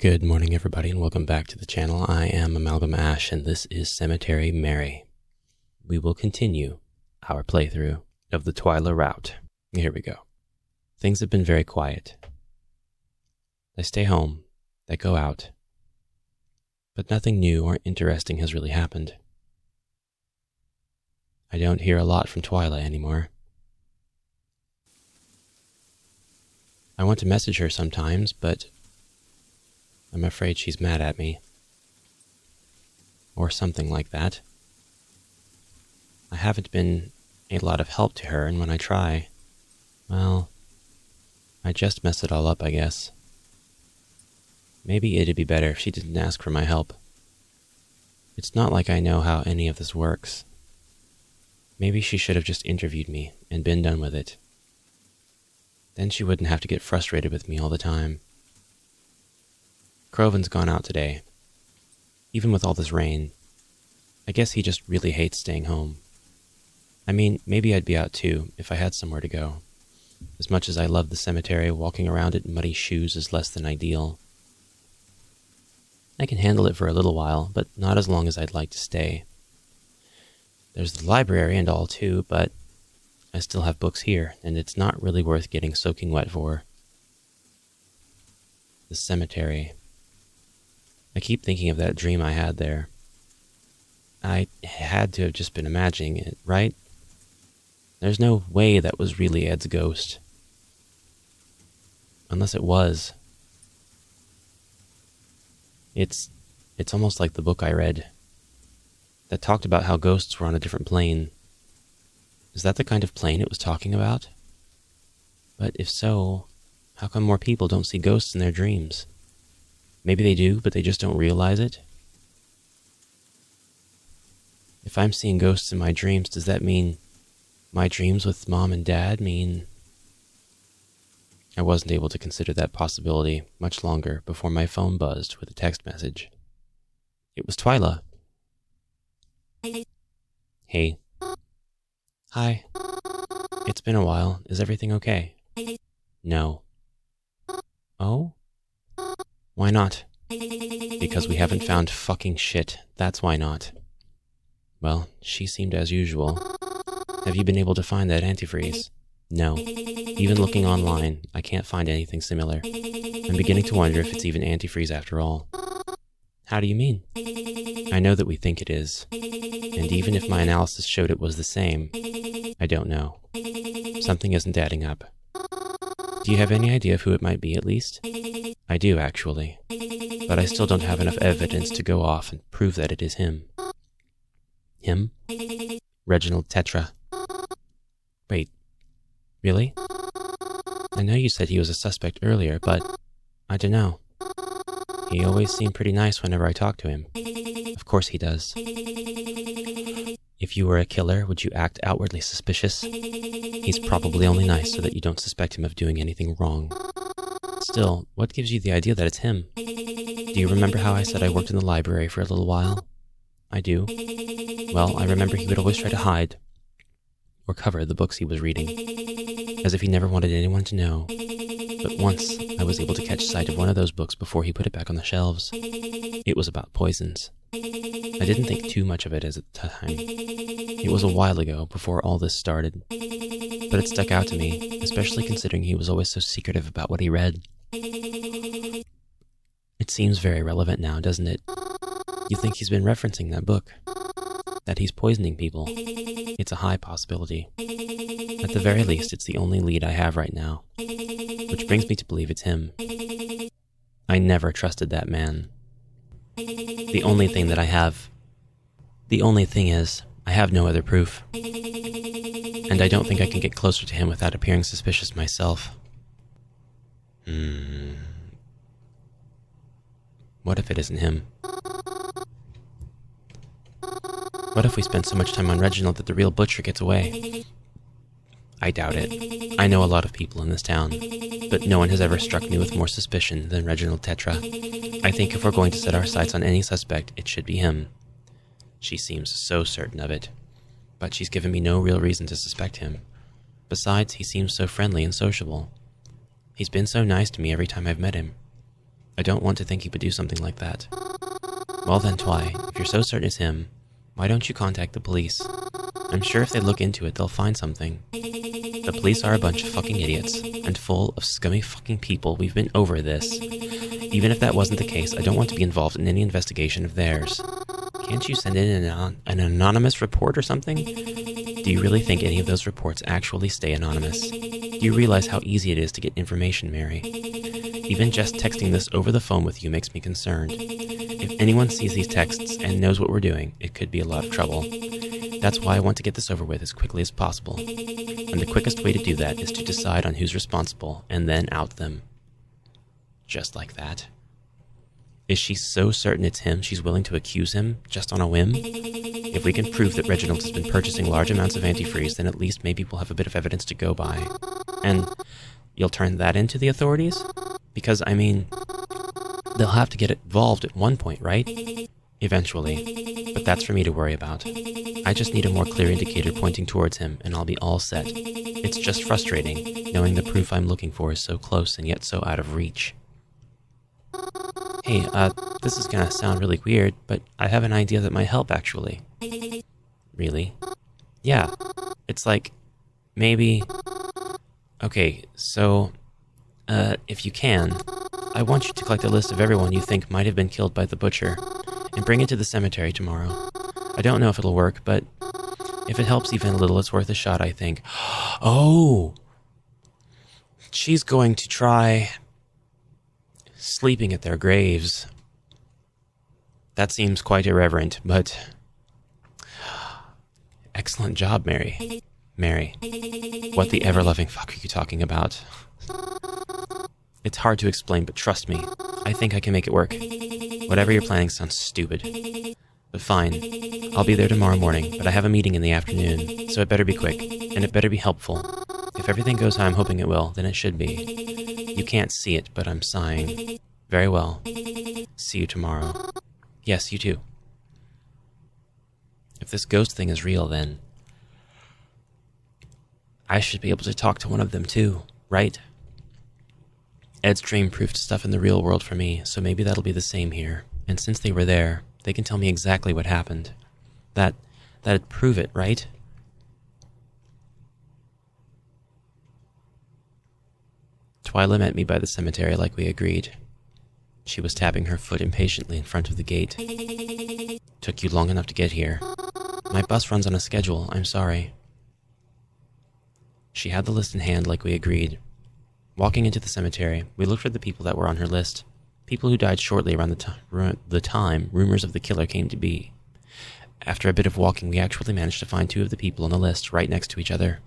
Good morning, everybody, and welcome back to the channel. I am Amalgam Ash, and this is Cemetery Mary. We will continue our playthrough of the Twyla route. Here we go. Things have been very quiet. I stay home, I go out, but nothing new or interesting has really happened. I don't hear a lot from Twyla anymore. I want to message her sometimes, but I'm afraid she's mad at me. Or something like that. I haven't been a lot of help to her, and when I try, well, I just mess it all up, I guess. Maybe it'd be better if she didn't ask for my help. It's not like I know how any of this works. Maybe she should have just interviewed me and been done with it. Then she wouldn't have to get frustrated with me all the time. Crovin's gone out today, even with all this rain. I guess he just really hates staying home. I mean, maybe I'd be out too, if I had somewhere to go. As much as I love the cemetery, walking around it in muddy shoes is less than ideal. I can handle it for a little while, but not as long as I'd like to stay. There's the library and all too, but I still have books here, and it's not really worth getting soaking wet for. The cemetery. I keep thinking of that dream I had there. I had to have just been imagining it, right? There's no way that was really Ed's ghost. Unless it was. It's almost like the book I read that talked about how ghosts were on a different plane. Is that the kind of plane it was talking about? But if so, how come more people don't see ghosts in their dreams? Maybe they do, but they just don't realize it? If I'm seeing ghosts in my dreams, does that mean my dreams with Mom and Dad mean... I wasn't able to consider that possibility much longer before my phone buzzed with a text message. It was Twyla. Hey. Hi. It's been a while. Is everything okay? No. Oh? Why not? Because we haven't found fucking shit. That's why not. Well, she seemed as usual. Have you been able to find that antifreeze? No. Even looking online, I can't find anything similar. I'm beginning to wonder if it's even antifreeze after all. How do you mean? I know that we think it is. And even if my analysis showed it was the same, I don't know. Something isn't adding up. Do you have any idea of who it might be, at least? I do, actually. But I still don't have enough evidence to go off and prove that it is him. Him? Reginald Tetra. Wait. Really? I know you said he was a suspect earlier, but... I don't know. He always seemed pretty nice whenever I talked to him. Of course he does. If you were a killer, would you act outwardly suspicious? He's probably only nice so that you don't suspect him of doing anything wrong. Still, what gives you the idea that it's him? Do you remember how I said I worked in the library for a little while? I do. Well, I remember he would always try to hide or cover the books he was reading, as if he never wanted anyone to know. But once, I was able to catch sight of one of those books before he put it back on the shelves. It was about poisons. I didn't think too much of it at the time. It was a while ago, before all this started. But it stuck out to me, especially considering he was always so secretive about what he read. It seems very relevant now, doesn't it? You think he's been referencing that book. That he's poisoning people. It's a high possibility. At the very least, it's the only lead I have right now. Which brings me to believe it's him. I never trusted that man. The only thing is, I have no other proof. And I don't think I can get closer to him without appearing suspicious myself. What if it isn't him? What if we spend so much time on Reginald that the real butcher gets away? I doubt it. I know a lot of people in this town, but no one has ever struck me with more suspicion than Reginald Tetra. I think if we're going to set our sights on any suspect, it should be him. She seems so certain of it, but she's given me no real reason to suspect him. Besides, he seems so friendly and sociable. He's been so nice to me every time I've met him. I don't want to think he would do something like that. Well then, Twy, if you're so certain it's him, why don't you contact the police? I'm sure if they look into it, they'll find something. The police are a bunch of fucking idiots, and full of scummy fucking people. We've been over this. Even if that wasn't the case, I don't want to be involved in any investigation of theirs. Can't you send in an anonymous report or something? Do you really think any of those reports actually stay anonymous? Do you realize how easy it is to get information, Mary? Even just texting this over the phone with you makes me concerned. If anyone sees these texts and knows what we're doing, it could be a lot of trouble. That's why I want to get this over with as quickly as possible. And the quickest way to do that is to decide on who's responsible and then out them. Just like that. Is she so certain it's him she's willing to accuse him, just on a whim? If we can prove that Reginald has been purchasing large amounts of antifreeze, then at least maybe we'll have a bit of evidence to go by. And you'll turn that into the authorities? Because, I mean, they'll have to get involved at one point, right? Eventually. But that's for me to worry about. I just need a more clear indicator pointing towards him, and I'll be all set. It's just frustrating, knowing the proof I'm looking for is so close and yet so out of reach. Hey, this is gonna sound really weird, but I have an idea that might help, actually. Really? Yeah. It's like, maybe... Okay, so, if you can, I want you to collect a list of everyone you think might have been killed by the butcher, and bring it to the cemetery tomorrow. I don't know if it'll work, but if it helps even a little, it's worth a shot, I think. Oh! She's going to try... sleeping at their graves. That seems quite irreverent, but... Excellent job, Mary. Mary, what the ever-loving fuck are you talking about? It's hard to explain, but trust me, I think I can make it work. Whatever you're planning sounds stupid. But fine, I'll be there tomorrow morning, but I have a meeting in the afternoon, so it better be quick, and it better be helpful. If everything goes how I'm hoping it will, then it should be. You can't see it, but I'm sighing. Very well. See you tomorrow. Yes, you too. If this ghost thing is real, then... I should be able to talk to one of them too, right? Ed's dream proved stuff in the real world for me, so maybe that'll be the same here. And since they were there, they can tell me exactly what happened. That'd prove it, right? Twyla met me by the cemetery like we agreed. She was tapping her foot impatiently in front of the gate. Took you long enough to get here. My bus runs on a schedule, I'm sorry. She had the list in hand like we agreed. Walking into the cemetery, we looked for the people that were on her list. People who died shortly around the time rumors of the killer came to be. After a bit of walking, we actually managed to find two of the people on the list right next to each other.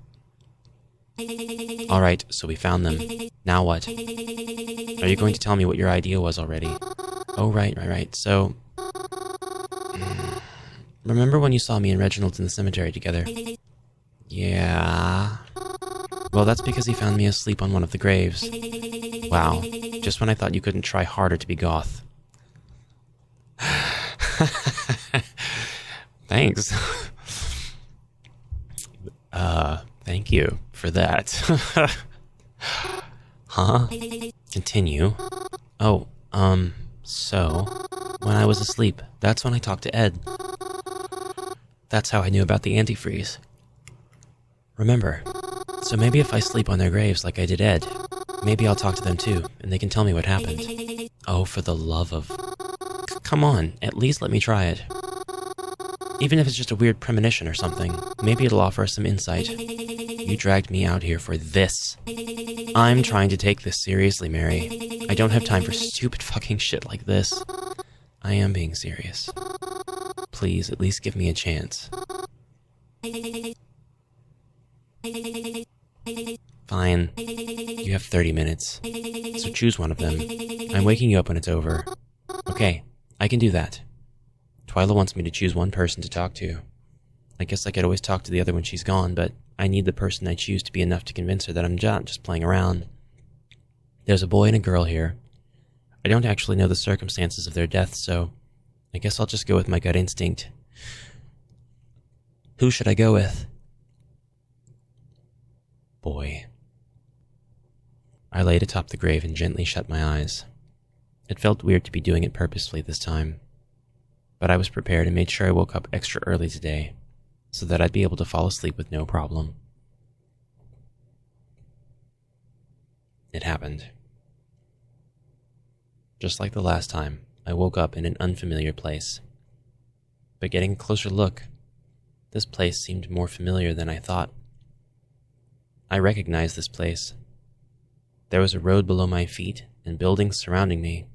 Alright, so we found them. Now what? Are you going to tell me what your idea was already? Oh, right, so... Remember when you saw me and Reginald in the cemetery together? Yeah... Well, that's because he found me asleep on one of the graves. Wow, just when I thought you couldn't try harder to be goth. Thanks. Thank you for that. Huh? Continue. Oh, so, when I was asleep, that's when I talked to Ed. That's how I knew about the antifreeze. Remember, so maybe if I sleep on their graves like I did Ed, maybe I'll talk to them too, and they can tell me what happened. Oh, for the love of... Come on, at least let me try it. Even if it's just a weird premonition or something, maybe it'll offer us some insight. You dragged me out here for this. I'm trying to take this seriously, Mary. I don't have time for stupid fucking shit like this. I am being serious. Please, at least give me a chance. Fine. You have 30 minutes. So choose one of them. I'm waking you up when it's over. Okay, I can do that. Twyla wants me to choose one person to talk to. I guess I could always talk to the other when she's gone, but I need the person I choose to be enough to convince her that I'm not just playing around. There's a boy and a girl here. I don't actually know the circumstances of their death, so I guess I'll just go with my gut instinct. Who should I go with? Boy. I laid atop the grave and gently shut my eyes. It felt weird to be doing it purposefully this time, but I was prepared and made sure I woke up extra early today so that I'd be able to fall asleep with no problem. It happened. Just like the last time, I woke up in an unfamiliar place. But getting a closer look, this place seemed more familiar than I thought. I recognized this place. There was a road below my feet and buildings surrounding me.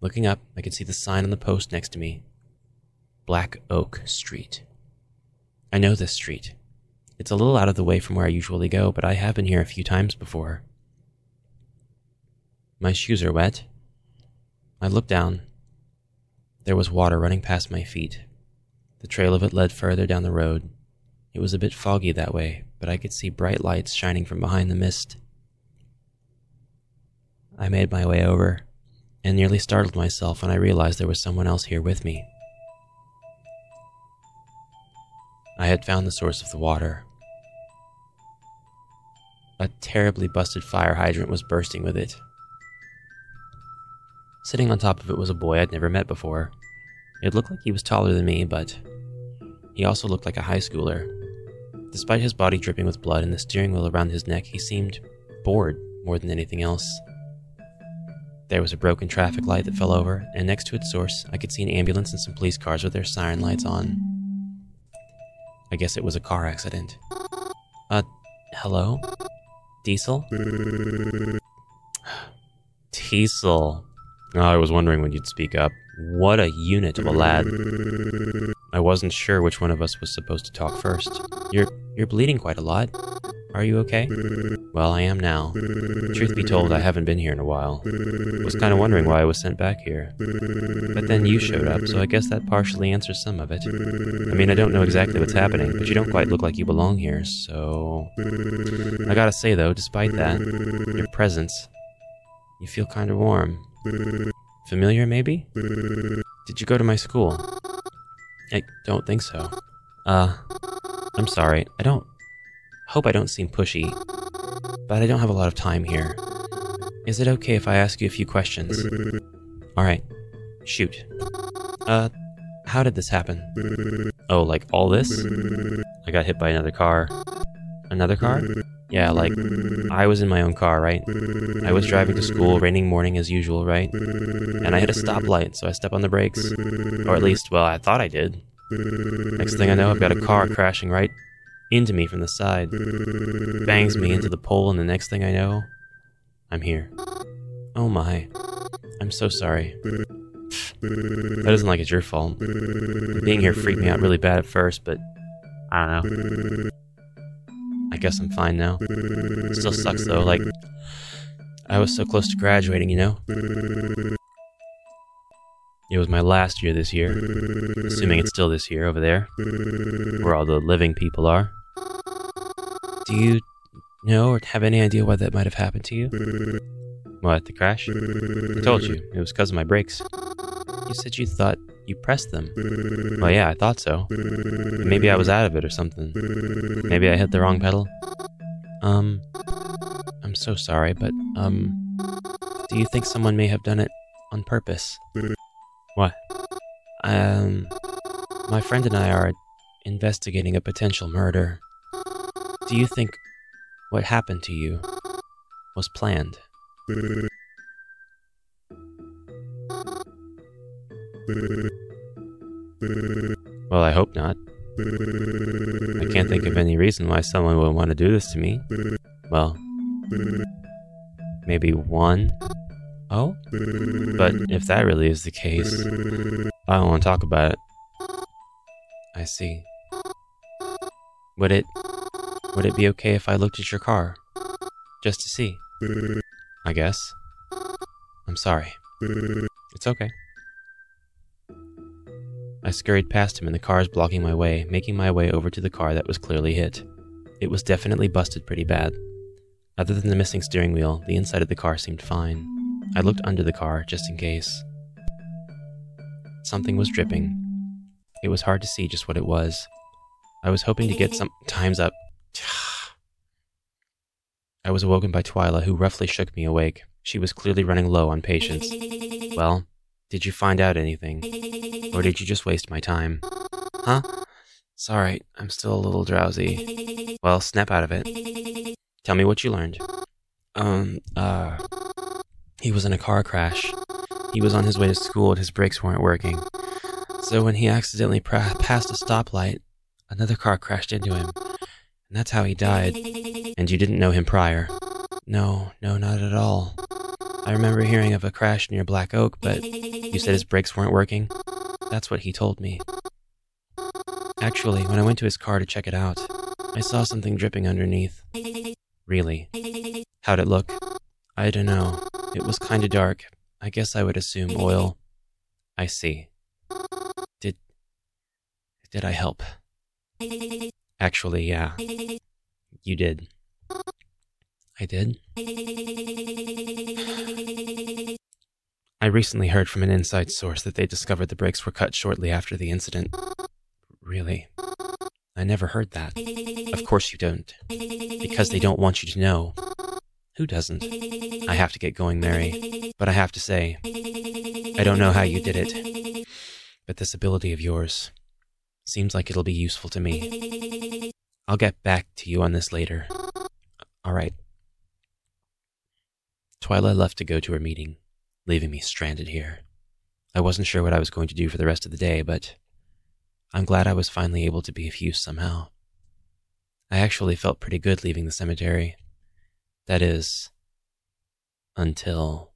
Looking up, I could see the sign on the post next to me. Black Oak Street. I know this street. It's a little out of the way from where I usually go, but I have been here a few times before. My shoes are wet. I looked down. There was water running past my feet. The trail of it led further down the road. It was a bit foggy that way, but I could see bright lights shining from behind the mist. I made my way over, and nearly startled myself when I realized there was someone else here with me. I had found the source of the water. A terribly busted fire hydrant was bursting with it. Sitting on top of it was a boy I'd never met before. It looked like he was taller than me, but he also looked like a high schooler. Despite his body dripping with blood and the steering wheel around his neck, he seemed bored more than anything else. There was a broken traffic light that fell over, and next to its source, I could see an ambulance and some police cars with their siren lights on. I guess it was a car accident. Hello? Diesel? Diesel. Oh, I was wondering when you'd speak up. What a unit of a lad. I wasn't sure which one of us was supposed to talk first. You're bleeding quite a lot. Are you okay? Well, I am now. Truth be told, I haven't been here in a while. I was kind of wondering why I was sent back here. But then you showed up, so I guess that partially answers some of it. I mean, I don't know exactly what's happening, but you don't quite look like you belong here, so... I gotta say, though, despite that, your presence, you feel kind of warm. Familiar, maybe? Did you go to my school? I don't think so. I'm sorry. Hope I don't seem pushy, but I don't have a lot of time here. Is it okay if I ask you a few questions? Alright. Shoot. How did this happen? Oh, like all this? I got hit by another car. Another car? Yeah, like, I was in my own car, right? I was driving to school, raining morning as usual, right? And I hit a stoplight, so I stepped on the brakes. Or at least, well, I thought I did. Next thing I know, I've got a car crashing right into me from the side. Bangs me into the pole, and the next thing I know, I'm here. Oh my. I'm so sorry. That isn't like it's your fault. Being here freaked me out really bad at first, but I don't know. I guess I'm fine now. Still sucks though, like, I was so close to graduating, you know? It was my last year this year. Assuming it's still this year over there, where all the living people are. Do you know or have any idea why that might have happened to you? What, the crash? I told you, it was because of my brakes. You said you thought you pressed them. Well, yeah, I thought so. Maybe I was out of it or something. Maybe I hit the wrong pedal. I'm so sorry, but, do you think someone may have done it on purpose? What? My friend and I are investigating a potential murder. Do you think what happened to you was planned? Well, I hope not. I can't think of any reason why someone would want to do this to me. Well, maybe one? Oh? But if that really is the case, I don't want to talk about it. I see. Would it be okay if I looked at your car? Just to see? I guess. I'm sorry. It's okay. I scurried past him and the cars blocking my way, making my way over to the car that was clearly hit. It was definitely busted pretty bad. Other than the missing steering wheel, the inside of the car seemed fine. I looked under the car, just in case. Something was dripping. It was hard to see just what it was. I was hoping to get some... Time's up. I was awoken by Twyla, who roughly shook me awake. She was clearly running low on patience. Well, did you find out anything? Or did you just waste my time? Huh? It's alright, I'm still a little drowsy. Well, snap out of it. Tell me what you learned. He was in a car crash. He was on his way to school and his brakes weren't working. So when he accidentally passed a stoplight, another car crashed into him. And that's how he died. And you didn't know him prior? No, not at all. I remember hearing of a crash near Black Oak, but you said his brakes weren't working? That's what he told me. Actually, when I went to his car to check it out, I saw something dripping underneath. Really? How'd it look? I don't know. It was kinda dark. I guess I would assume oil. I see. Did I help? Actually, yeah. You did. I did? I recently heard from an inside source that they discovered the brakes were cut shortly after the incident. Really? I never heard that. Of course you don't. Because they don't want you to know. Who doesn't? I have to get going, Mary. But I have to say, I don't know how you did it. But this ability of yours seems like it'll be useful to me. I'll get back to you on this later. Alright. Twyla left to go to her meeting, leaving me stranded here. I wasn't sure what I was going to do for the rest of the day, but I'm glad I was finally able to be of use somehow. I actually felt pretty good leaving the cemetery. That is, until...